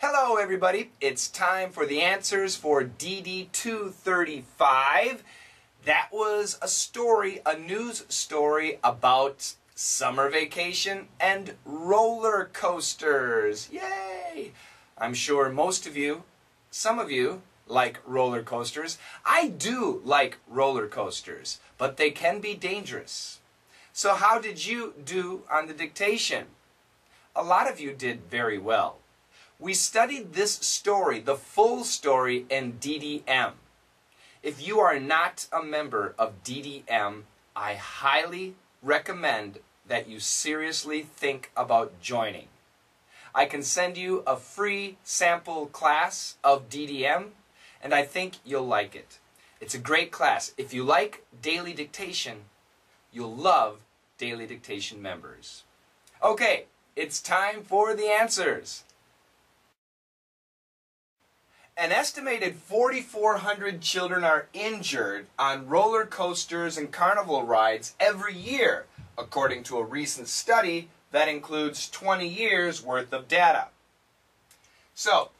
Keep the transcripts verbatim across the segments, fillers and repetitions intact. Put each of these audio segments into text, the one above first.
Hello everybody, it's time for the answers for D D two thirty-five. That was a story, a news story about summer vacation and roller coasters. Yay! I'm sure most of you, some of you, like roller coasters. I do like roller coasters, but they can be dangerous. So how did you do on the dictation? A lot of you did very well. We studied this story, the full story, in D D M. If you are not a member of D D M, I highly recommend that you seriously think about joining. I can send you a free sample class of D D M, and I think you'll like it. It's a great class. If you like Daily Dictation, you'll love Daily Dictation members. Okay, it's time for the answers. An estimated forty-four hundred children are injured on roller coasters and carnival rides every year, according to a recent study that includes twenty years worth of data. So,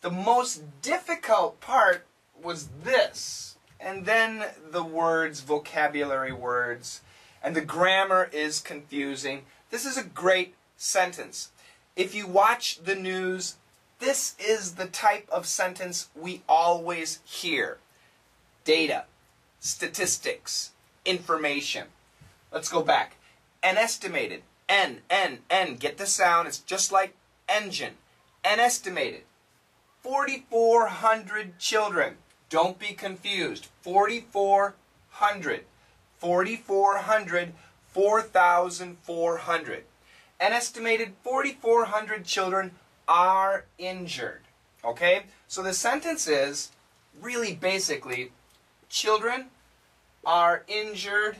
the most difficult part was this, and then the words, vocabulary words, and the grammar is confusing. This is a great sentence. If you watch the news, this is the type of sentence we always hear. Data, statistics, information. Let's go back. An estimated, N, N, N, get the sound, it's just like engine. An estimated, forty-four hundred children. Don't be confused, forty-four hundred, forty-four hundred, four thousand four hundred. An estimated forty-four hundred children are injured. Okay? So the sentence is really basically children are injured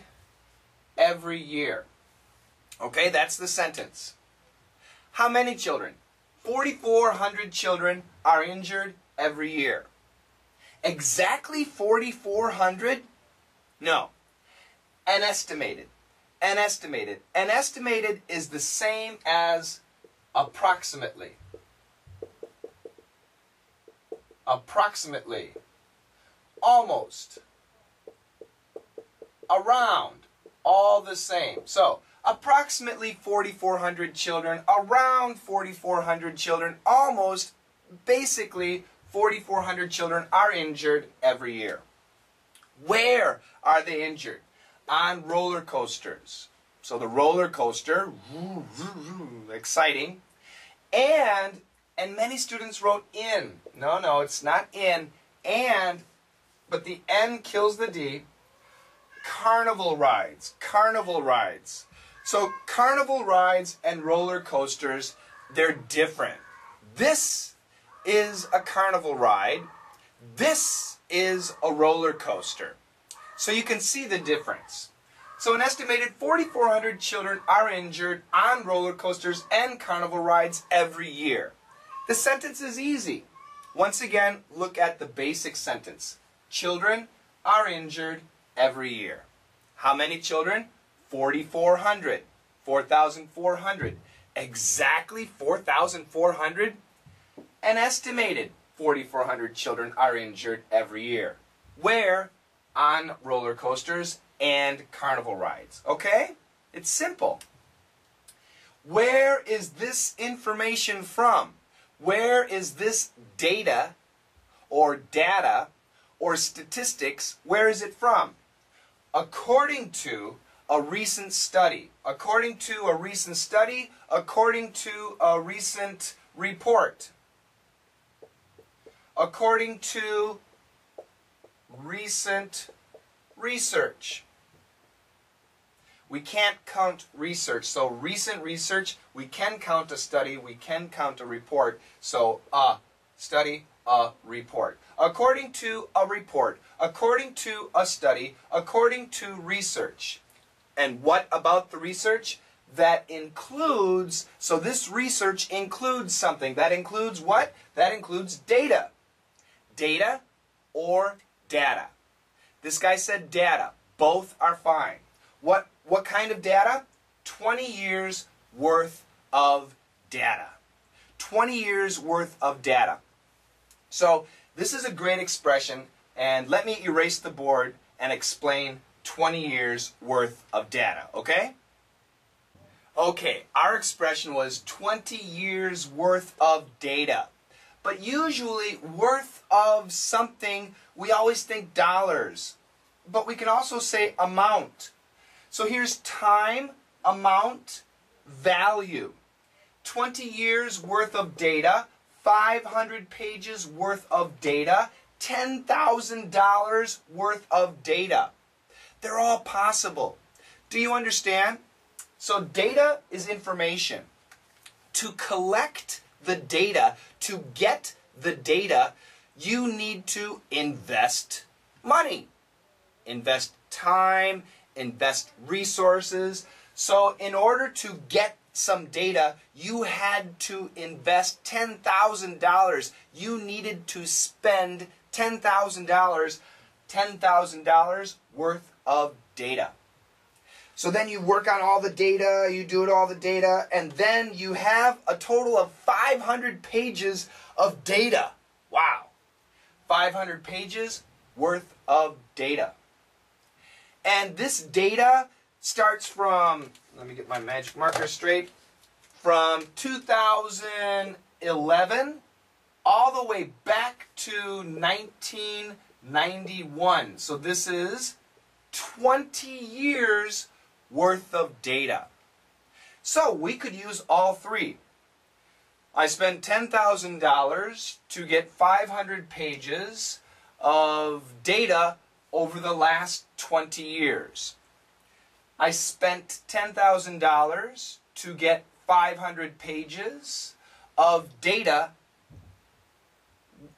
every year. Okay? That's the sentence. How many children? forty-four hundred children are injured every year. Exactly forty-four hundred? No. An estimated. An estimated. An estimated is the same as approximately. Approximately, almost, around, all the same. So, approximately forty-four hundred children, around forty-four hundred children, almost, basically, forty-four hundred children are injured every year. Where are they injured? On roller coasters. So the roller coaster, woo, woo, woo, exciting, and And many students wrote in. No, no, it's not in. And, but the N kills the D. Carnival rides. Carnival rides. So carnival rides and roller coasters, they're different. This is a carnival ride. This is a roller coaster. So you can see the difference. So an estimated forty-four hundred children are injured on roller coasters and carnival rides every year. The sentence is easy. Once again, look at the basic sentence. Children are injured every year. How many children? forty-four hundred. four thousand four hundred. Exactly four thousand four hundred. An estimated forty-four hundred children are injured every year. Where? On roller coasters and carnival rides. Okay? It's simple. Where is this information from? Where is this data, or data, or statistics, where is it from? According to a recent study, according to a recent study, according to a recent report, according to recent research. We can't count research, so recent research, we can count a study, we can count a report, so a study, a report. According to a report, according to a study, according to research. And what about the research? That includes, so this research includes something. That includes what? That includes data. Data or data. This guy said data. Both are fine. What? What kind of data? twenty years worth of data. twenty years worth of data. So this is a great expression, and let me erase the board and explain twenty years worth of data, okay? Okay, our expression was twenty years worth of data. But usually, worth of something, we always think dollars. But we can also say amount. So here's time, amount, value. twenty years worth of data, five hundred pages worth of data, ten thousand dollars worth of data. They're all possible. Do you understand? So data is information. To collect the data, to get the data, you need to invest money. Invest time, invest resources. So in order to get some data, you had to invest ten thousand dollars. You needed to spend ten thousand dollars, ten thousand dollars worth of data. So then you work on all the data, you do it all the data, and then you have a total of five hundred pages of data. Wow. five hundred pages worth of data. And this data starts from, let me get my magic marker straight, from two thousand eleven all the way back to nineteen ninety-one. So this is twenty years worth of data. So we could use all three. I spent ten thousand dollars to get five hundred pages of data over the last twenty years. I spent ten thousand dollars to get five hundred pages of data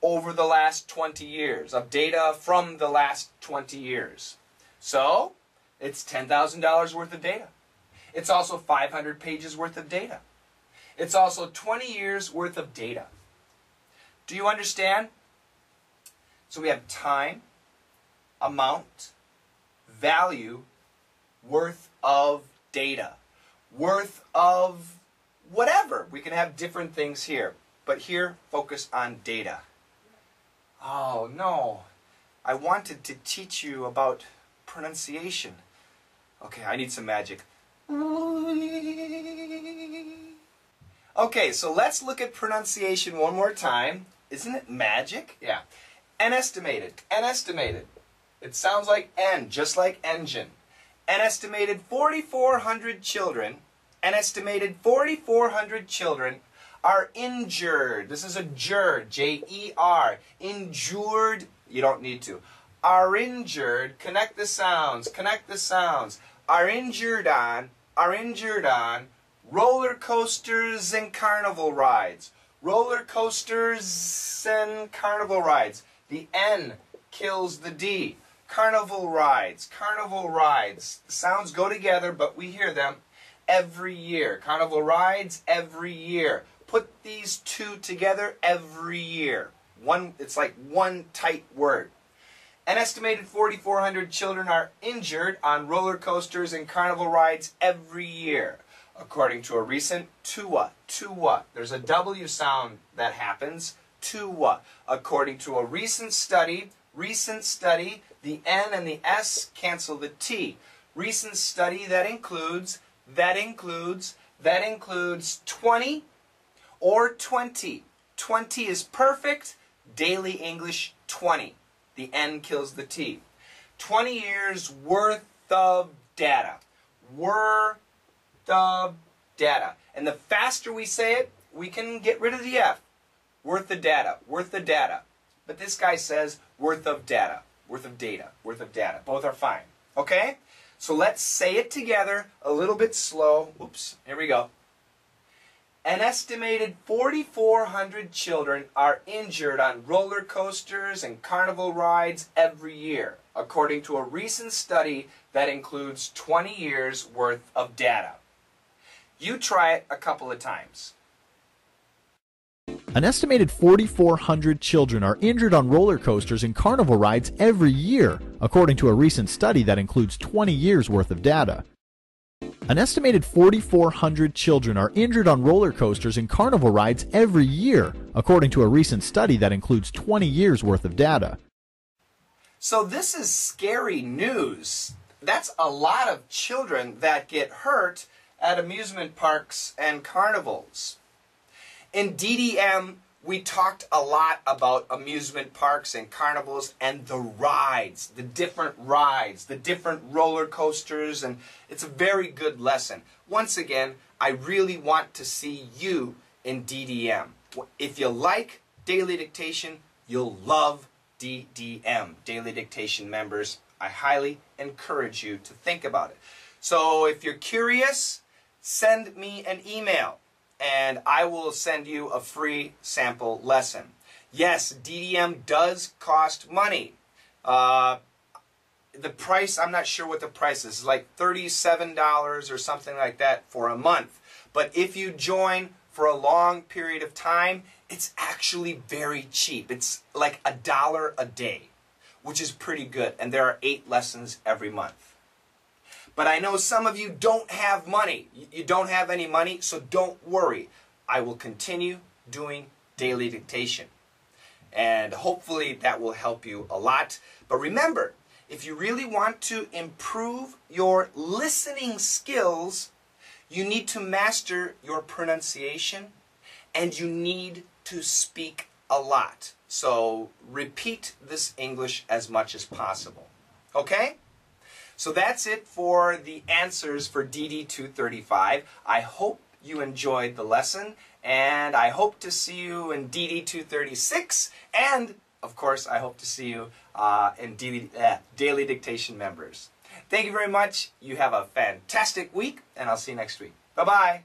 over the last twenty years, of data from the last twenty years. So it's ten thousand dollars worth of data. It's also five hundred pages worth of data. It's also twenty years worth of data. Do you understand? So we have time, amount, value, worth of data, worth of whatever. We can have different things here, but here focus on data. Oh no, I wanted to teach you about pronunciation. Okay, I need some magic. Okay, so let's look at pronunciation one more time. Isn't it magic? Yeah. Unestimated, unestimated. It sounds like N, just like engine. An estimated forty-four hundred children, an estimated forty-four hundred children are injured. This is a ger, J E R, injured, you don't need to, are injured, connect the sounds, connect the sounds, are injured on, are injured on, roller coasters and carnival rides, roller coasters and carnival rides. The N kills the D. Carnival rides, carnival rides. Sounds go together, but we hear them every year. Carnival rides every year. Put these two together every year. One, it's like one tight word. An estimated forty-four hundred children are injured on roller coasters and carnival rides every year. According to a recent T U A, T U A. There's a W sound that happens, T U A. According to a recent study, recent study, the N and the S cancel the T. Recent study that includes, that includes, that includes twenty or twenty. twenty is perfect, Daily English twenty. The N kills the T. twenty years worth of data. Worth of data. And the faster we say it, we can get rid of the F. Worth of data, worth of data. But this guy says worth of data. Worth of data, worth of data. Both are fine. Okay? So let's say it together a little bit slow. Oops, here we go. An estimated forty-four hundred children are injured on roller coasters and carnival rides every year, according to a recent study that includes twenty years worth of data. You try it a couple of times. An estimated forty-four hundred children are injured on roller coasters and carnival rides every year, according to a recent study that includes twenty years worth of data. An estimated forty-four hundred children are injured on roller coasters and carnival rides every year, according to a recent study that includes twenty years worth of data. So this is scary news. That's a lot of children that get hurt at amusement parks and carnivals. In D D M, we talked a lot about amusement parks and carnivals and the rides, the different rides, the different roller coasters, and it's a very good lesson. Once again, I really want to see you in D D M. If you like Daily Dictation, you'll love D D M. Daily Dictation members, I highly encourage you to think about it. So if you're curious, send me an email and I will send you a free sample lesson. Yes, D D M does cost money. Uh, the price, I'm not sure what the price is, like thirty-seven dollars or something like that for a month. But if you join for a long period of time, it's actually very cheap. It's like a dollar a day, which is pretty good. And there are eight lessons every month. But I know some of you don't have money. You don't have any money, so don't worry. I will continue doing Daily Dictation. And hopefully that will help you a lot. But remember, if you really want to improve your listening skills, you need to master your pronunciation and you need to speak a lot. So repeat this English as much as possible. Okay? So that's it for the answers for D D two thirty-five. I hope you enjoyed the lesson, and I hope to see you in D D two thirty-six, and of course I hope to see you uh, in D D, uh, Daily Dictation members. Thank you very much. You have a fantastic week, and I'll see you next week. Bye-bye.